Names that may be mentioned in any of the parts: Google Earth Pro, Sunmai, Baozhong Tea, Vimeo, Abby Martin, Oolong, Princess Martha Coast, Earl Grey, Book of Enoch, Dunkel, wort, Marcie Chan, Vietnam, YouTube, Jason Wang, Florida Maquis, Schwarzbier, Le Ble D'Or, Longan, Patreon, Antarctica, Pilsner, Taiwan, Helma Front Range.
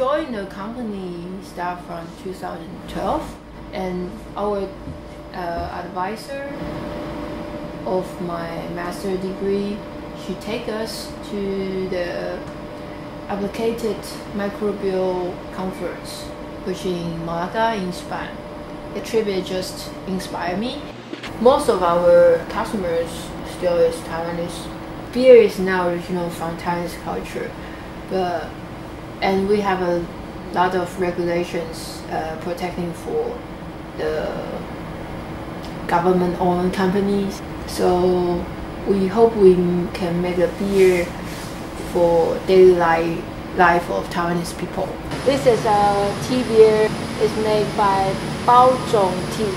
joined the company start from 2012, and our advisor of my master degree, she take us to the Applied Microbial Conference, which in Malaga in Spain. The trip just inspired me. Most of our customers still is Taiwanese. Beer is now original from Taiwanese culture, and we have a lot of regulations protecting for the government-owned companies. So we hope we can make a beer for daily life of Taiwanese people. This is a tea beer. It's made by Baozhong Tea,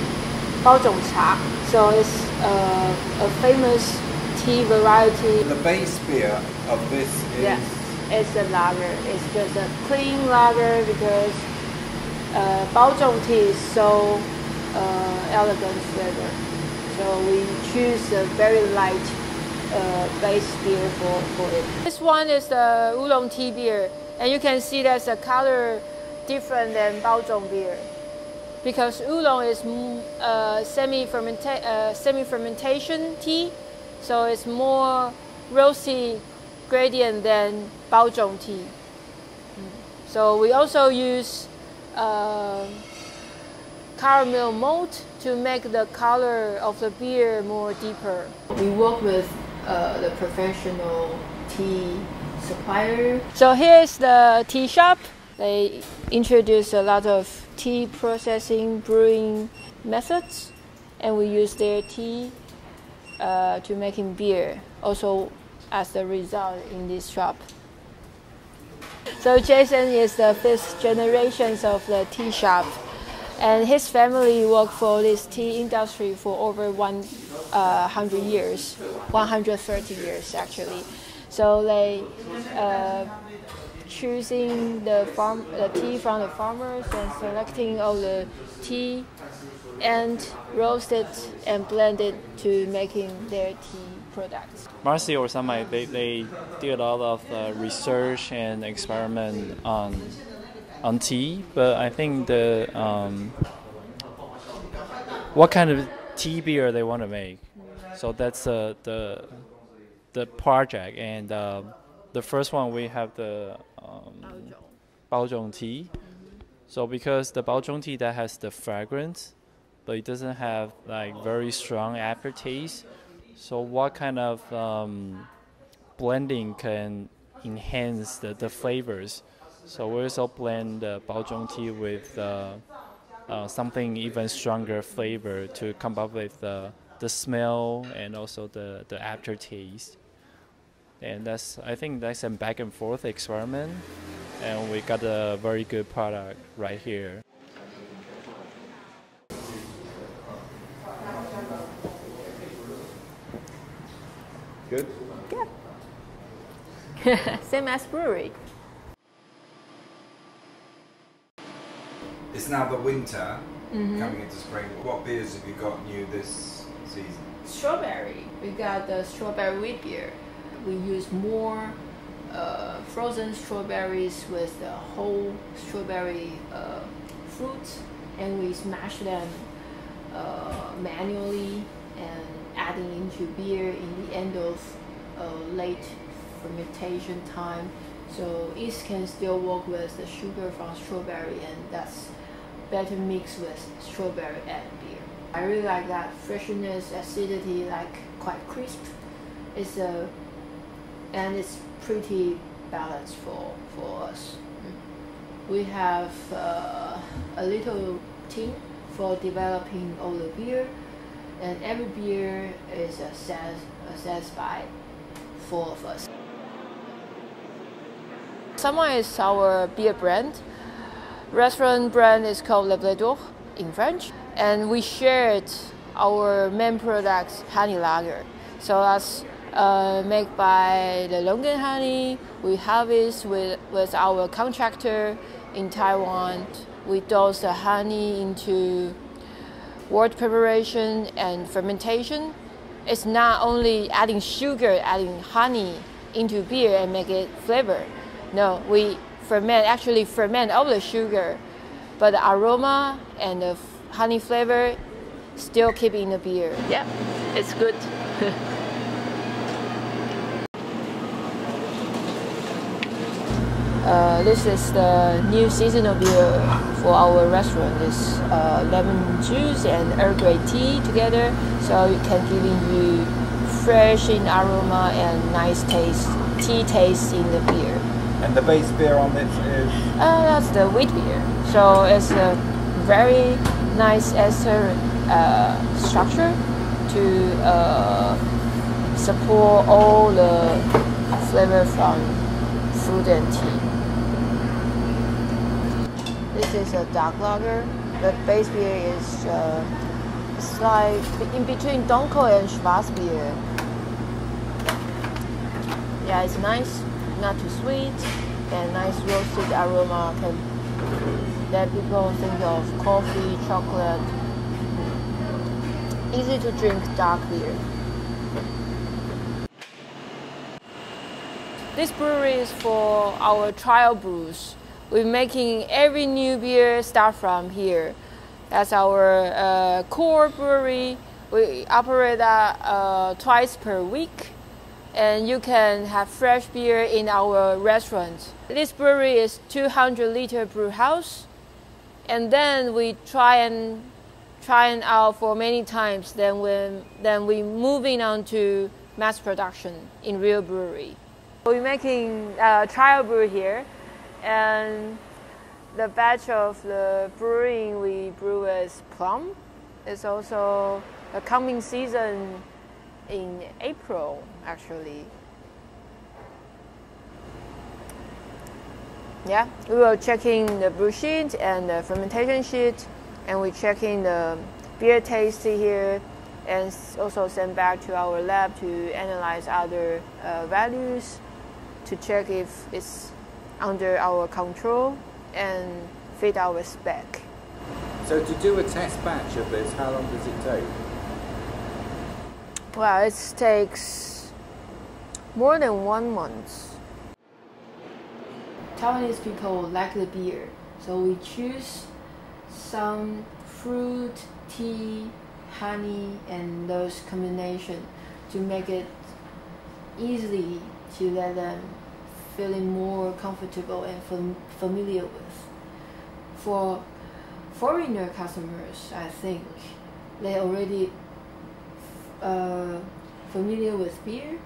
Baozhong Cha. So it's a famous tea variety. The base beer of this is? Yeah, it's a lager. It's just a clean lager because Baozhong Tea is so elegant flavor. So we choose a very light base beer for it. This one is the Oolong tea beer, and you can see that's a color different than Baozhong beer, because Oolong is semi-fermentation tea, so it's more rosy gradient than Baozhong tea. So we also use caramel malt to make the color of the beer more deeper. We work with the professional tea supplier. So here's the tea shop. They introduce a lot of tea processing, brewing methods, and we use their tea to making beer, also as the result in this shop. So Jason is the 5th generation of the tea shop, and his family worked for this tea industry for over 100 years, 130 years actually. So they choosing the tea from the farmers and selecting all the tea and roast it and blend it to making their tea products. Marcy or Sunmai, they did a lot of research and experiment on tea, but I think the what kind of tea beer they want to make. So that's the project, and the first one we have the Baozhong tea. So because the Baozhong tea that has the fragrance, but it doesn't have like very strong aftertaste. So what kind of blending can enhance the flavors? So we also blend the Baozhong tea with something even stronger flavor to come up with the smell and also the aftertaste. And I think that's a back and forth experiment, and we got a very good product right here. Good? Yeah. Same as brewery. It's now the winter, coming into spring. What beers have you got new this season? Strawberry. We got the strawberry wheat beer. We use more frozen strawberries with the whole strawberry fruit, and we smash them manually and adding into beer in the end of late fermentation time. So it can still work with the sugar from strawberry, and that's better mixed with strawberry and beer. I really like that freshness, acidity, like quite crisp. And it's pretty balanced for us. We have a little team for developing all the beer, and every beer is assessed by 4 of us. Sunmai is our beer brand. Restaurant brand is called Le Ble D'Or in French, and we shared our main products, honey lager. So that's made by the Longan honey. We harvest with our contractor in Taiwan. We dose the honey into wort preparation and fermentation. It's not only adding sugar, adding honey into beer and make it flavor. No, we ferment all the sugar, but the aroma and the honey flavor still keep in the beer. Yeah, it's good. This is the new seasonal beer for our restaurant. It's lemon juice and Earl Grey tea together, so it can give you fresh in aroma and nice taste, tea taste in the beer. And the base beer on it is? That's the wheat beer. So it's a very nice ester structure to support all the flavor from food and tea. This is a dark lager. The base beer is like in between Dunkel and Schwarzbier. Yeah, it's nice, not too sweet, and nice roasted aroma that people think of coffee, chocolate. Easy to drink dark beer. This brewery is for our trial brews. We're making every new beer start from here. That's our core brewery. We operate that twice per week, and you can have fresh beer in our restaurant. This brewery is 200-liter brew house, and then we try it out for many times. Then we moving on to mass production in real brewery. We're making trial brew here. And the batch of the brewing we brew is plum. It's also a coming season in April, actually. Yeah, we were checking the brew sheet and the fermentation sheet, and we're checking the beer taste here, and also send back to our lab to analyze other values to check if it's under our control and fit our spec. So to do a test batch of this, how long does it take? Well, it takes more than 1 month. Taiwanese people like the beer, so we choose some fruit, tea, honey, and those combinations to make it easily to let them feeling more comfortable and familiar with. For foreigner customers, I think they already familiar with beer,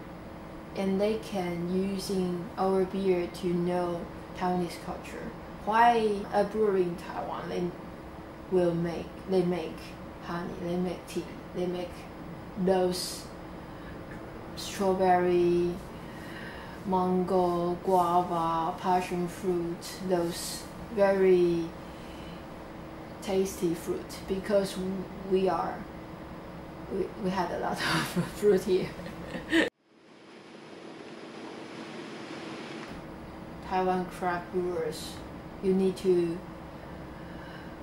and they can using our beer to know Taiwanese culture. Why a brewery in Taiwan? They make honey, they make tea, they make those strawberry, mango, guava, passion fruit, those very tasty fruit, because we had a lot of fruit here. Taiwan craft brewers, you need to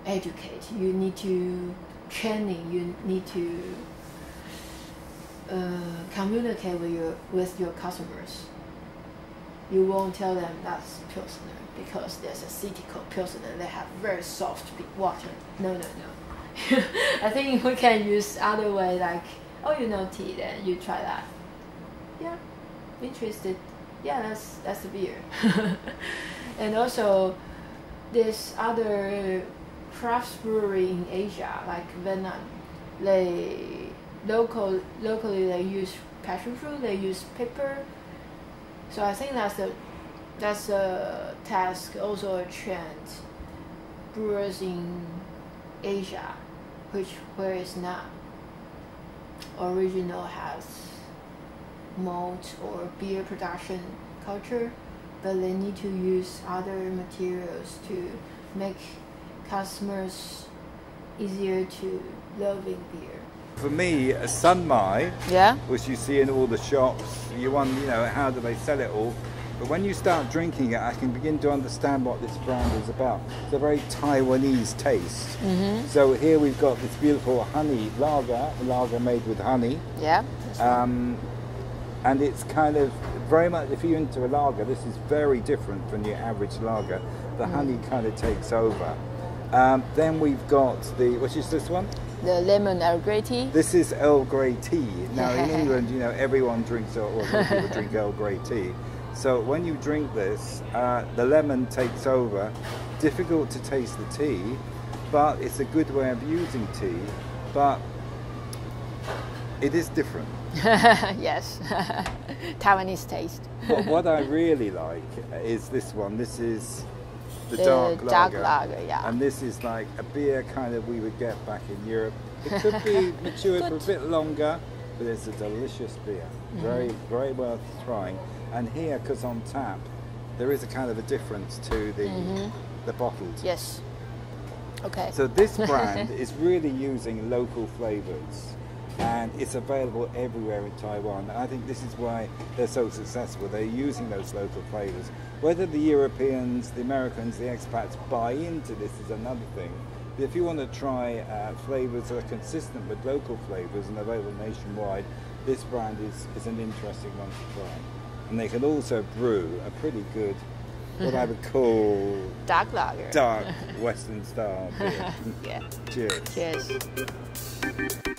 educate, you need to training, you need to communicate with your customers. You won't tell them that's Pilsner because there's a city called Pilsner. They have very soft water. No. I think we can use other way, like, oh, you know tea, then you try that. Yeah, interested. Yeah, that's the beer. And also, this other craft brewery in Asia, like Vietnam, locally they use passion fruit, they use pepper. So I think that's a task, also a trend. Brewers in Asia, where it's not original, has malt or beer production culture, but they need to use other materials to make customers easier to loving beer. For me, a Sunmai, yeah, which you see in all the shops, you know, how do they sell it all? But when you start drinking it, I can begin to understand what this brand is about. It's a very Taiwanese taste. Mm-hmm. So here we've got this beautiful honey lager made with honey. Yeah. and it's kind of very much, if you're into a lager, this is very different from your average lager. The honey kind of takes over. Then we've got the, which is this one? The lemon Earl Grey tea. This is Earl Grey tea. Now in England, you know, everyone drinks, or most people drink Earl Grey tea. So when you drink this, the lemon takes over. Difficult to taste the tea, but it's a good way of using tea. But it is different. Yes, Taiwanese taste. What I really like is this one. This is the dark lager, yeah. And this is like a beer kind of we would get back in Europe. It could be matured for a bit longer, but it's a delicious beer. Very, very worth trying. And here, because on tap, there is a kind of a difference to the bottled. Yes. Okay. So this brand is really using local flavors. And it's available everywhere in Taiwan. I think this is why they're so successful. They're using those local flavors. Whether the Europeans, the Americans, the expats buy into this is another thing. But if you want to try flavors that are consistent with local flavors and available nationwide, this brand is an interesting one to try. And they can also brew a pretty good, what I would call dark lager, dark Western style beer. Yeah. Cheers. Cheers.